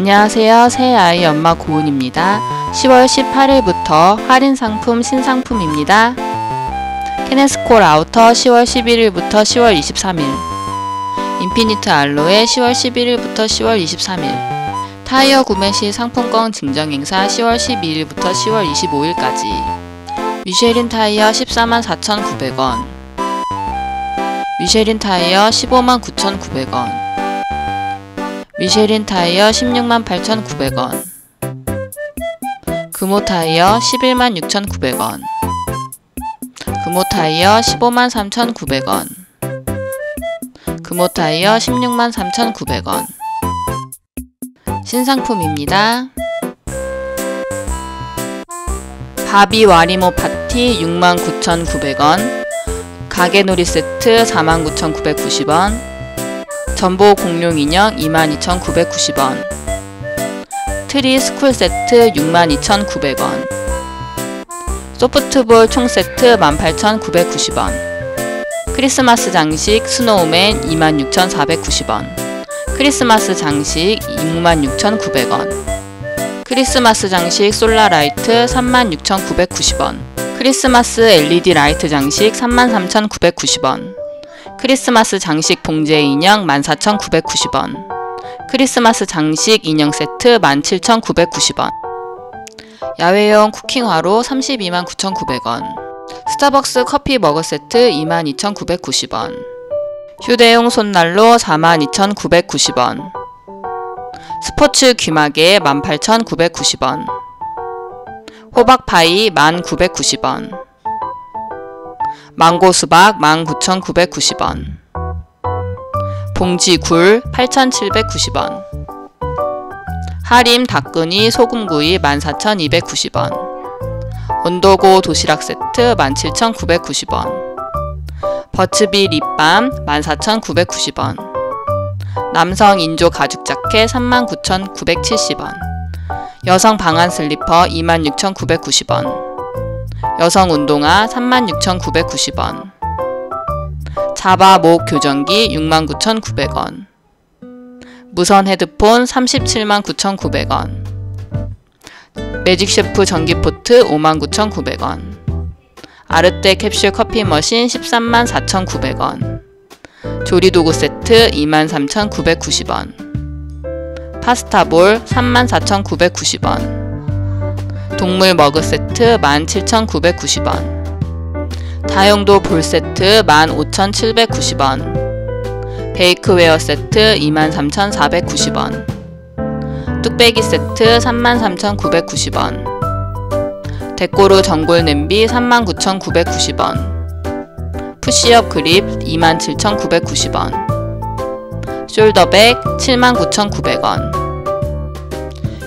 안녕하세요. 새 아이 엄마 고은입니다. 10월 18일부터 할인 상품 신상품입니다. 케네스콜 아우터 10월 11일부터 10월 23일, 인피니트알로에 10월 11일부터 10월 23일, 타이어 구매 시 상품권 증정 행사 10월 12일부터 10월 25일까지, 미쉐린 타이어 144,900원, 미쉐린 타이어 159,900원, 미쉐린 타이어 168,900원, 금호타이어 116,900원, 금호타이어 153,900원, 금호타이어 163,900원. 신상품입니다. 바비 와리모 파티 69,900원, 가게놀이 세트 49,990원, 전보 공룡 인형 22,990원, 트리 스쿨 세트 62,900원, 소프트볼 총세트 18,990원, 크리스마스 장식 스노우맨 26,490원, 크리스마스 장식 26,900원, 크리스마스 장식 솔라라이트 36,990원, 크리스마스 LED 라이트 장식 33,990원, 크리스마스 장식 봉제 인형 14,990원, 크리스마스 장식 인형 세트 17,990원, 야외용 쿠킹화로 329,900원, 스타벅스 커피 머그 세트 22,990원, 휴대용 손난로 42,990원, 스포츠 귀마개 18,990원, 호박파이 1,990원, 망고수박 19,990원, 봉지굴 8,790원, 하림 닭근이 소금구이 14,290원, 온도고 도시락 세트 17,990원, 버츠비 립밤 14,990원, 남성 인조 가죽 자켓 39,970원, 여성 방한 슬리퍼 26,990원, 여성 운동화 36,990원, 자바 목 교정기 69,900원, 무선 헤드폰 379,900원, 매직셰프 전기포트 59,900원, 아르떼 캡슐 커피 머신 134,900원, 조리도구 세트 23,990원, 파스타볼 34,990원, 동물 머그 세트 17,990원, 다용도 볼 세트 15,790원, 베이크웨어 세트 23,490원, 뚝배기 세트 33,990원, 데코르 전골 냄비 39,990원, 푸시업 그립 27,990원, 숄더백 79,900원,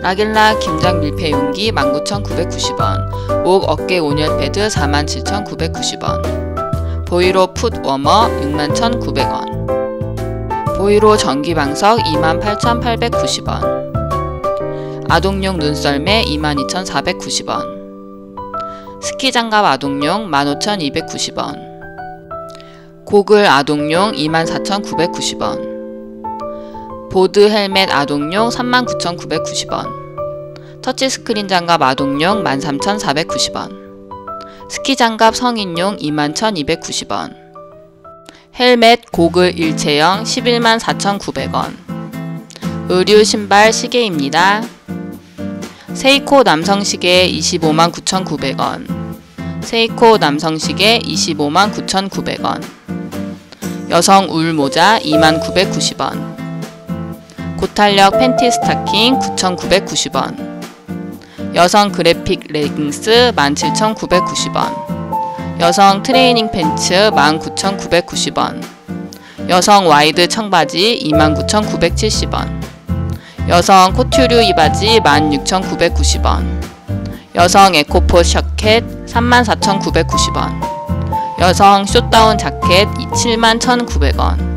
라길라 김장 밀폐 용기 19,990원, 목 어깨 온열 패드 47,990원, 보이로 풋 워머 61,900원, 보이로 전기방석 28,890원, 아동용 눈썰매 22,490원, 스키장갑 아동용 15,290원, 고글 아동용 24,990원, 보드 헬멧 아동용 39,990원, 터치스크린 장갑 아동용 13,490원, 스키장갑 성인용 21,290원, 헬멧 고글 일체형 114,900원, 의류 신발 시계입니다. 세이코 남성 시계 259,900원, 세이코 남성 시계 259,900원, 여성 울 모자 29,990원, 고탄력 팬티 스타킹 9,990원, 여성 그래픽 레깅스 17,990원, 여성 트레이닝 팬츠 19,990원, 여성 와이드 청바지 29,970원, 여성 코튜류 이바지 16,990원, 여성 에코폴 셔켓 34,990원, 여성 숏다운 자켓 71,900원,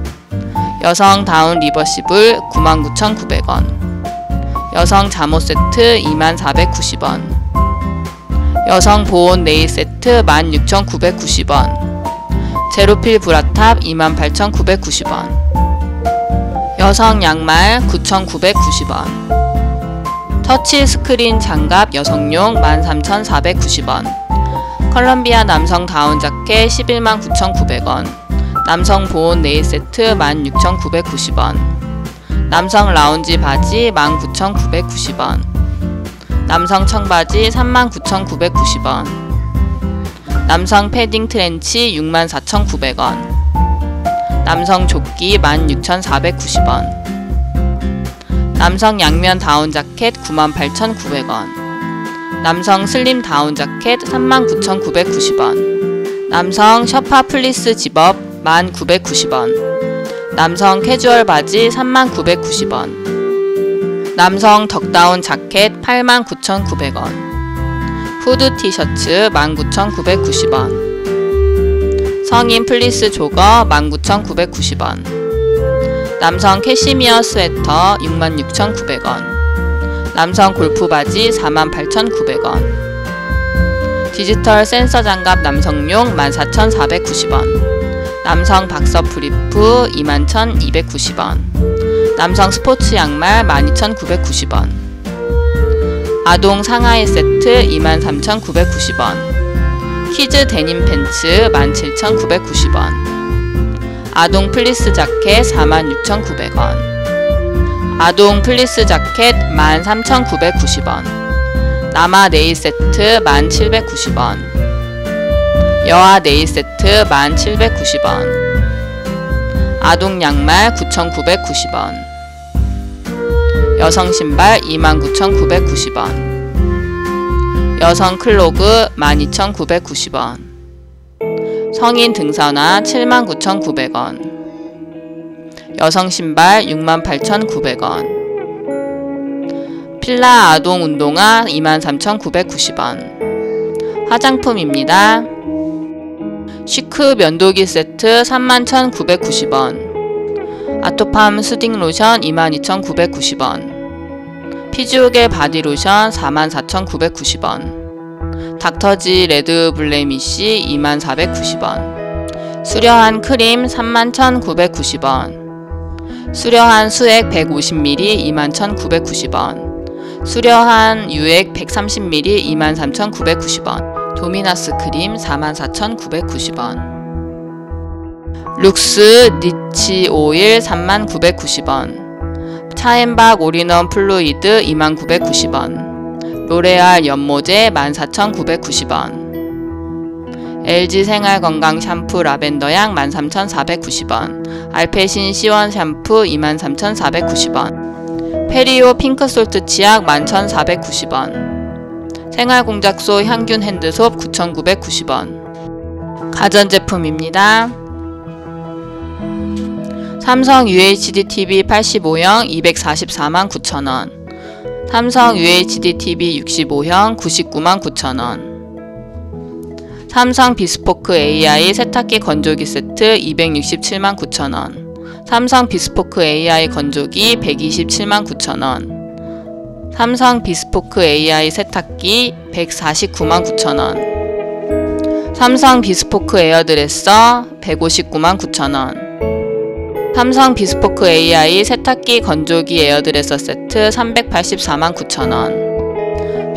여성 다운 리버시블 99,900원, 여성 잠옷 세트 24,990원, 여성 보온 네일 세트 16,990원, 제로필 브라탑 28,990원, 여성 양말 9,990원, 터치스크린 장갑 여성용 13,490원, 컬럼비아 남성 다운 자켓 119,900원, 남성 보온 네일 세트 16,990원, 남성 라운지 바지 19,990원, 남성 청바지 39,990원, 남성 패딩 트렌치 64,900원, 남성 조끼 16,490원, 남성 양면 다운 자켓 98,900원, 남성 슬림 다운 자켓 39,990원, 남성 셔파 플리스 집업 1,990원, 남성 캐주얼 바지 39,990원, 남성 덕다운 자켓 89,900원, 후드 티셔츠 19,990원, 성인 플리스 조거 19,990원, 남성 캐시미어 스웨터 66,900원, 남성 골프 바지 48,900원, 디지털 센서 장갑 남성용 14,490원, 남성 박서 브리프 21,290원, 남성 스포츠 양말 12,990원, 아동 상하이 세트 23,990원, 키즈 데님 팬츠 17,990원, 아동 플리스 자켓 46,900원, 아동 플리스 자켓 13,990원, 남아 네일 세트 1,790원, 여아 네일 세트 1,790원, 아동 양말 9,990원, 여성 신발 29,990원, 여성 클로그 12,990원, 성인 등산화 79,900원, 여성 신발 68,900원, 필라 아동 운동화 23,990원. 화장품입니다. 시크 면도기 세트 31,990원, 아토팜 수딩 로션 22,990원, 피지오겔 바디로션 44,990원, 닥터지 레드 블레미쉬 24,990원, 수려한 크림 31,990원, 수려한 수액 150ml 21,990원, 수려한 유액 130ml 23,990원, 도미나스 크림 44,990원, 룩스 니치 오일 39,990원, 차앤박 올인원 플루이드 29,990원, 로레알 연모제 14,990원, LG 생활건강 샴푸 라벤더향 13,490원, 알페신 시원 샴푸 23,490원, 페리오 핑크솔트 치약 11,490원, 생활공작소 향균 핸드솝 9,990원. 가전제품입니다. 삼성 UHD TV 85형 2,449,000원, 삼성 UHD TV 65형 999,900원, 삼성 비스포크 AI 세탁기 건조기 세트 2,679,000원, 삼성 비스포크 AI 건조기 1,279,000원, 삼성 비스포크 AI 세탁기 1,499,000원, 삼성 비스포크 에어드레서 1,599,000원, 삼성 비스포크 AI 세탁기 건조기 에어드레서 세트 3,849,000원.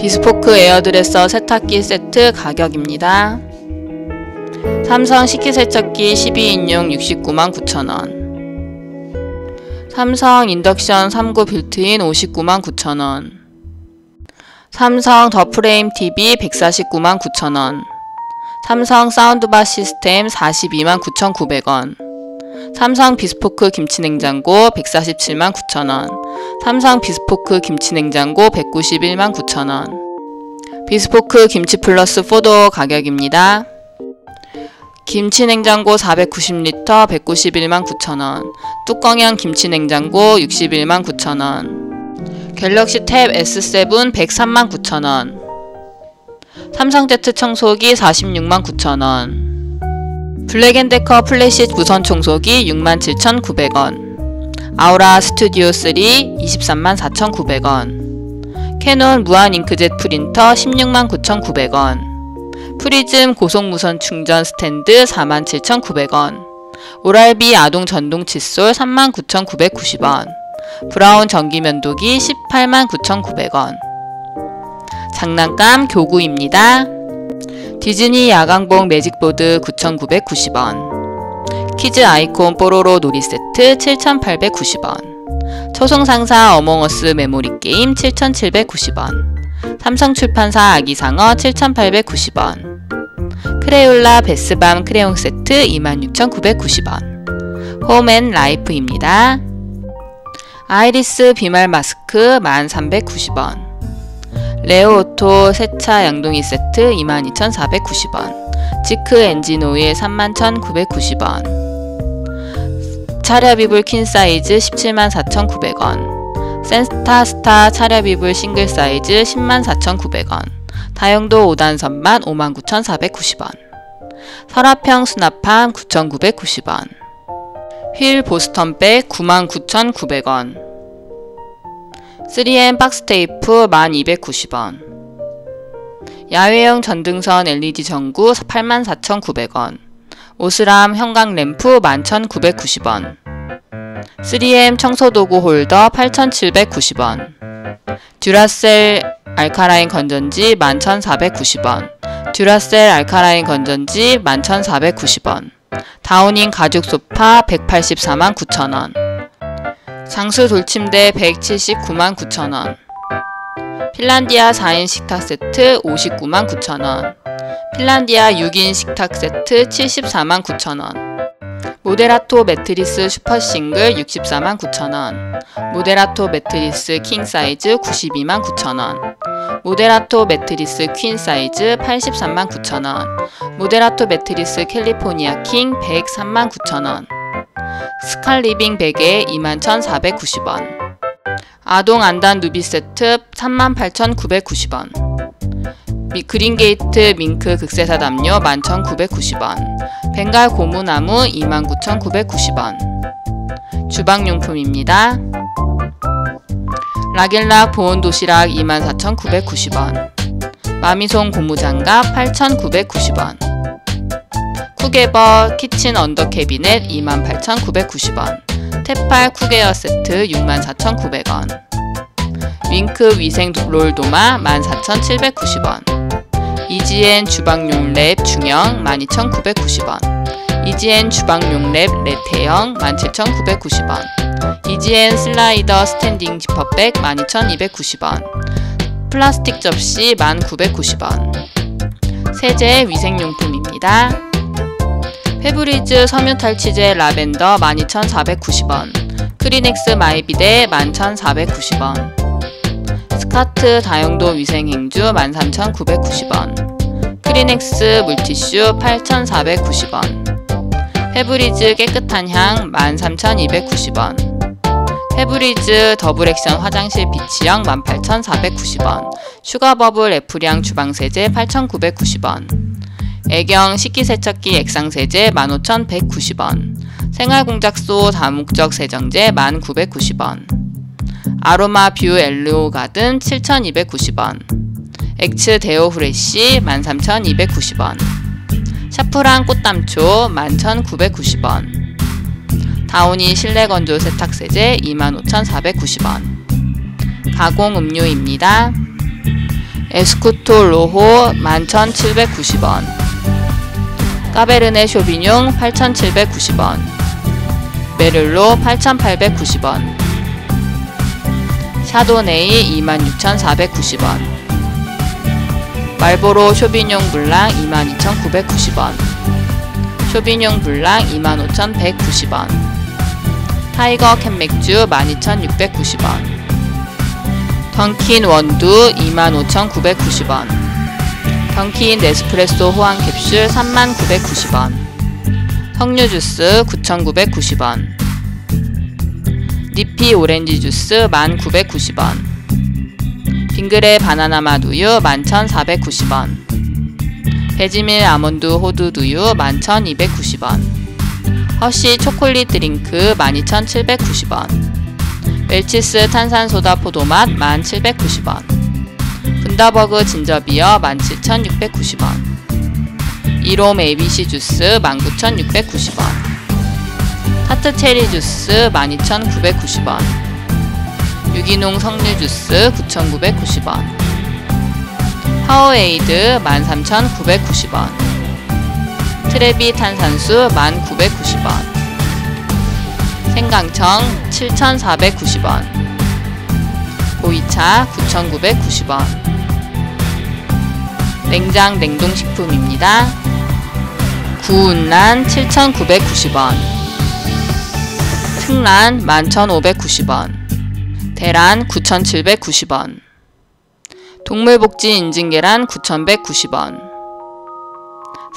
비스포크 에어드레서 세탁기 세트 가격입니다. 삼성 식기세척기 12인용 699,900원, 삼성 인덕션 3구 빌트인 599,900원, 삼성 더프레임 TV 1,499,900원, 삼성 사운드바 시스템 429,900원, 삼성 비스포크 김치냉장고 1,479,000원, 삼성 비스포크 김치냉장고 1,919,000원, 비스포크 김치 플러스 4도어 가격입니다. 김치냉장고 490L 1,919,000원, 뚜껑형 김치냉장고 619,000원, 갤럭시 탭 S7 1,309,000원, 삼성 제트 청소기 469,000원, 블랙앤데커 플래시 무선 청소기 67,900원, 아우라 스튜디오 3 234,900원, 캐논 무한 잉크젯 프린터 169,900원, 프리즘 고속 무선 충전 스탠드 47,900원, 오랄비 아동 전동 칫솔 39,990원, 브라운 전기면도기 189,900원. 장난감 교구입니다. 디즈니 야광봉 매직보드 9,990원. 키즈 아이콘 뽀로로 놀이세트 7,890원. 초승상사 어몽어스 메모리 게임 7,790원. 삼성출판사 아기상어 7,890원. 크레올라 베스밤 크레용 세트 26,990원. 홈앤라이프입니다. 아이리스 비말 마스크 1,390원. 레오오토 세차 양동이 세트 22,490원. 지크 엔진 오일 31,990원. 차렵 이불 퀸 사이즈 174,900원. 센스타스타 차렵 이불 싱글 사이즈 104,900원. 다용도 5단선만 59,490원. 서랍형 수납함 9,990원. 휠 보스턴백 99,900원. 3M 박스테이프 12,90원. 야외용 전등선 LED 전구 84,900원. 오스람 형광 램프 11,990원. 3M 청소도구 홀더 8,790원. 듀라셀 알카라인 건전지 11,490원. 듀라셀 알카라인 건전지 11,490원. 다우닝 가죽 소파 1,849,000원. 장수 돌침대 1,799,000원. 핀란디아 4인 식탁 세트 599,000원. 핀란디아 6인 식탁 세트 749,000원. 모데라토 매트리스 슈퍼싱글 649,000원. 모데라토 매트리스 킹 사이즈 929,000원. 모데라토 매트리스 퀸 사이즈 839,000원. 모데라토 매트리스 캘리포니아 킹 1,039,000원. 스칼리빙 베개 21,490원. 아동 안단 누비 세트 38,990원. 그린게이트 밍크 극세사 담요 11,990원. 벵갈 고무나무 29,990원. 주방용품입니다. 락앤락 보온 도시락 24,990원. 마미손 고무장갑 8,990원. 쿠게버 키친 언더 캐비넷 28,990원. 테팔 쿠게어 세트 64,900원. 윙크 위생 롤 도마 14,790원. EGN 주방용 랩 중형 12,990원. EGN 주방용 랩 레테형 17,990원. EGN 슬라이더 스탠딩 지퍼백 12,290원. 플라스틱 접시 1,990원. 세제 위생용품입니다. 페브리즈 섬유탈취제 라벤더 12,490원. 크리넥스 마이비데 11,490원. 스카트 다용도 위생행주 13,990원. 크리넥스 물티슈 8,490원. 페브리즈 깨끗한 향 13,290원. 페브리즈 더블 액션 화장실 비치형 18,490원. 슈가버블 애플향 주방세제 8,990원. 애경 식기세척기 액상세제 15,190원. 생활공작소 다목적 세정제 1,990원. 아로마 뷰 엘로 가든 7,290원. 엑츠 데오 후레쉬 13,290원. 샤프랑 꽃담초 11,990원. 다우니 실내 건조 세탁세제 25,490원. 가공 음료입니다. 에스쿠토 로호 11,790원. 까베르네 쇼비뇽 8,790원. 메를로 8,890원. 샤도네이 26,490원. 말보로 쇼비뇽 블랑 22,990원. 쇼비뇽 블랑 25,190원. 타이거 캔맥주 12,690원. 던킨 원두 25,990원. 던킨 네스프레소 호환 캡슐 39,990원. 석류 주스 9,990원. 리피 오렌지 주스 1,990원. 빙그레 바나나 맛 우유 11,490원. 베지밀 아몬드 호두 두유 11,290원. 허쉬 초콜릿 드링크 12,790원. 웰치스 탄산소다 포도맛 1,790원. 분다버그 진저비어 17,690원. 이롬 ABC 주스 19,690원. 하트 체리 주스 12,990원. 유기농 석류 주스 9,990원, 파워에이드 13,990원, 트레비 탄산수 1,990원, 생강청 7,490원, 보이차 9,990원. 냉장 냉동식품입니다. 구운란 7,990원, 특란 11,590원, 계란 9,790원, 동물복지 인증계란 9,190원,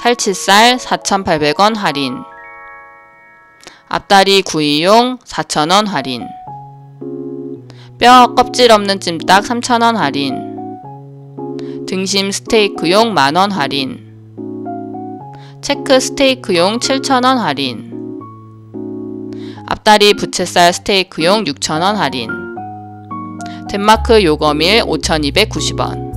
살치살 4,800원 할인, 앞다리 구이용 4,000원 할인, 뼈 껍질 없는 찜닭 3,000원 할인, 등심 스테이크용 10,000원 할인, 체크 스테이크용 7,000원 할인, 앞다리 부채살 스테이크용 6,000원 할인, 덴마크 요거밀 5,290원,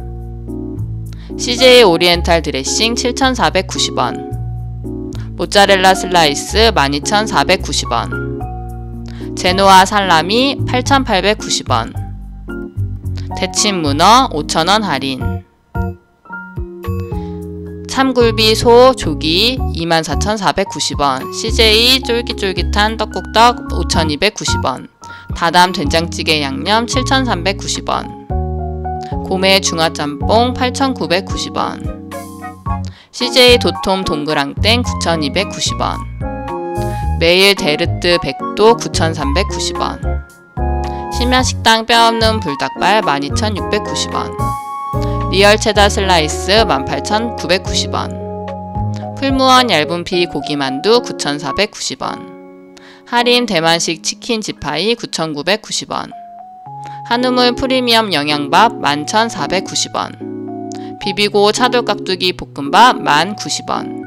CJ 오리엔탈 드레싱 7,490원, 모짜렐라 슬라이스 12,490원, 제노아 살라미 8,890원, 데친 문어 5,000원 할인, 참굴비 소 조기 24,490원, CJ 쫄깃쫄깃한 떡국떡 5,290원, 다담 된장찌개 양념 7,390원, 고메 중화짬뽕 8,990원, CJ 도톰 동그랑땡 9,290원, 매일 데르트 백도 9,390원, 심야식당 뼈없는 불닭발 12,690원, 리얼 체다 슬라이스 18,990원, 풀무원 얇은 피 고기만두 9,490원, 할인 대만식 치킨 지파이 9,990원, 한우물 프리미엄 영양밥 11,490원, 비비고 차돌깍두기 볶음밥 1,090원,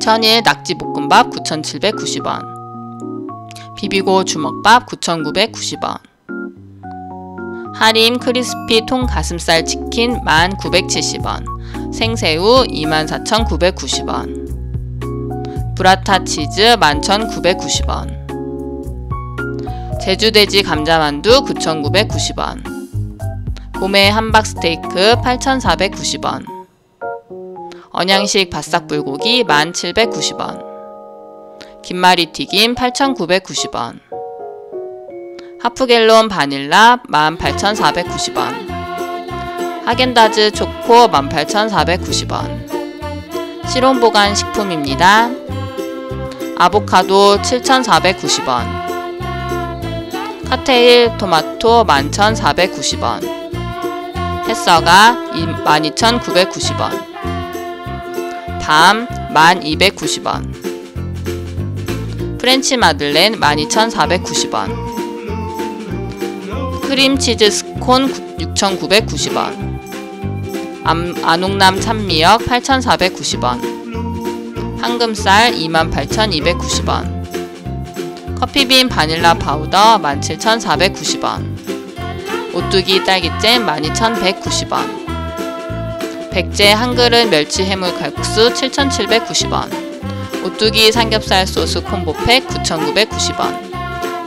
천일 낙지볶음밥 9,790원, 비비고 주먹밥 9,990원, 할인 크리스피 통 가슴살 치킨 1,970원, 생새우 24,990원, 브라타 치즈 11,990원, 제주돼지 감자만두 9,990원, 고메 함박 스테이크 8,490원, 언양식 바싹불고기 1,790원, 김말이 튀김 8,990원, 하프겔론 바닐라 18,490원, 하겐다즈 초코 18,490원, 실온보관 식품입니다. 아보카도 7,490원, 칵테일 토마토 11,490원, 햇서가 12,990원, 밤 1,290원, 프렌치 마들렌 12,490원, 크림치즈 스콘 6,990원, 안옥남 찬미역 8,490원, 황금쌀 28,290원, 커피빈 바닐라 파우더 17,490원, 오뚜기 딸기잼 12,190원, 백제 한 그릇 멸치 해물 칼국수 7,790원, 오뚜기 삼겹살 소스 콤보팩 9,990원,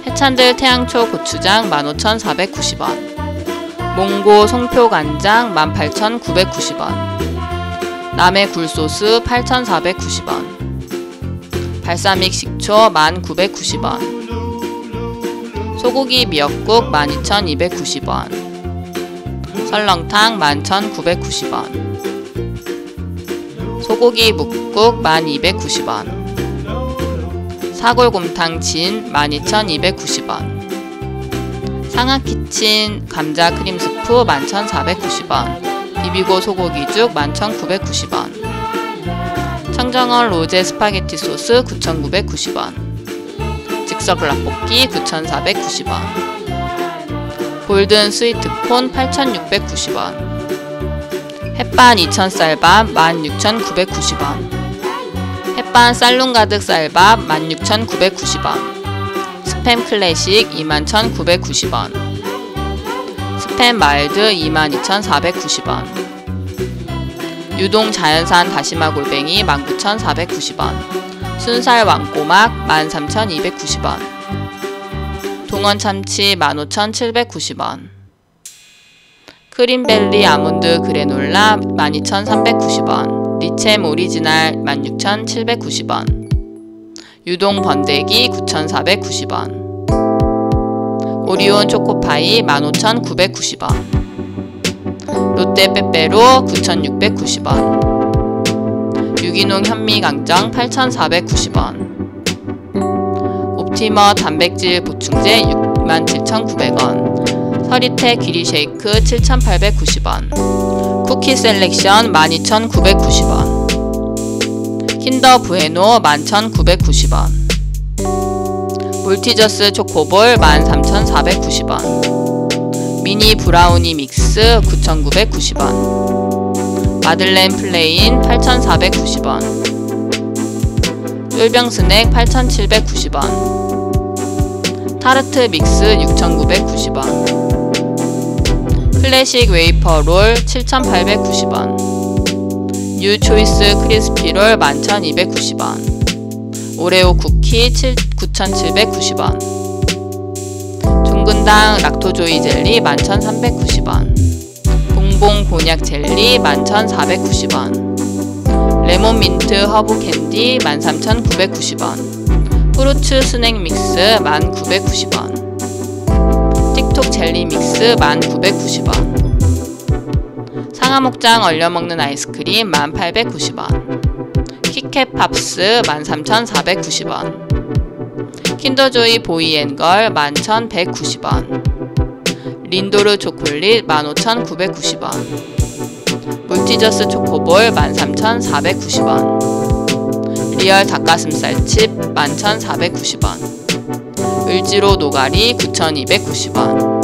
해찬들 태양초 고추장 15,490원, 몽고 송표 간장 18,990원, 남해 굴소스 8,490원, 발사믹 식초 1,990원, 소고기 미역국 12,290원, 설렁탕 11,990원, 소고기 묵국 1,290원, 사골곰탕 진 12,290원, 상하키친 감자 크림스프 11,490원, 비비고 소고기죽 11,990원, 청정원 로제 스파게티 소스 9,990원, 즉석 라볶이 9,490원, 골든 스위트콘 8,690원, 햇반 2,000쌀밥 16,990원, 햇반 쌀룬 가득 쌀밥 16,990원, 스팸 클래식 21,990원, 스팸 마일드 22,490원, 유동 자연산 다시마 골뱅이 19,490원, 순살 왕꼬막 13,290원, 동원참치 15,790원, 크림벨리 아몬드 그래놀라 12,390원, 리챔 오리지널 16,790원, 유동 번데기 9,490원, 오리온 초코파이 15,990원, 롯데 빼빼로 9,690원, 유기농 현미강정 8,490원, 옵티머 단백질 보충제 67,900원, 서리태 귀리 쉐이크 7,890원, 쿠키 셀렉션 12,990원, 킨더 부에노 11,990원, 몰티저스 초코볼 13,490원, 미니 브라우니 믹스 9,990원, 마들렌 플레인 8,490원, 쫄병 스낵 8,790원, 타르트 믹스 6,990원, 클래식 웨이퍼 롤 7,890원, 뉴 초이스 크리스피롤 11,290원, 오레오 쿠키 9,790원, 종근당 락토조이 젤리 11,390원, 봉봉 곤약 젤리 11,490원, 레몬 민트 허브 캔디 13,990원, 후르츠 스낵 믹스 1,990원, 틱톡 젤리 믹스 1,990원, 상하목장 얼려먹는 아이스크림 18,990원, 키캣 팝스 13,490원, 킨더조이 보이앤걸 11,190원, 린도르 초콜릿 15,990원, 물티저스 초코볼 13,490원, 리얼 닭가슴살칩 11,490원, 을지로 노가리 9,290원,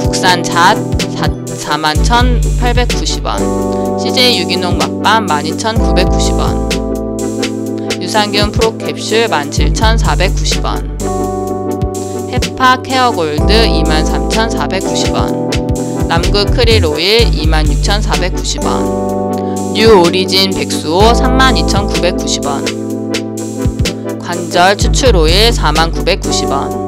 국산 잣 41,890원, CJ 유기농 맛밤 12,990원, 유산균 프로캡슐 17,490원, 헤파 케어골드 23,490원, 남극 크릴 오일 26,490원, 뉴 오리진 백수호 32,990원, 관절 추출 오일 49,990원,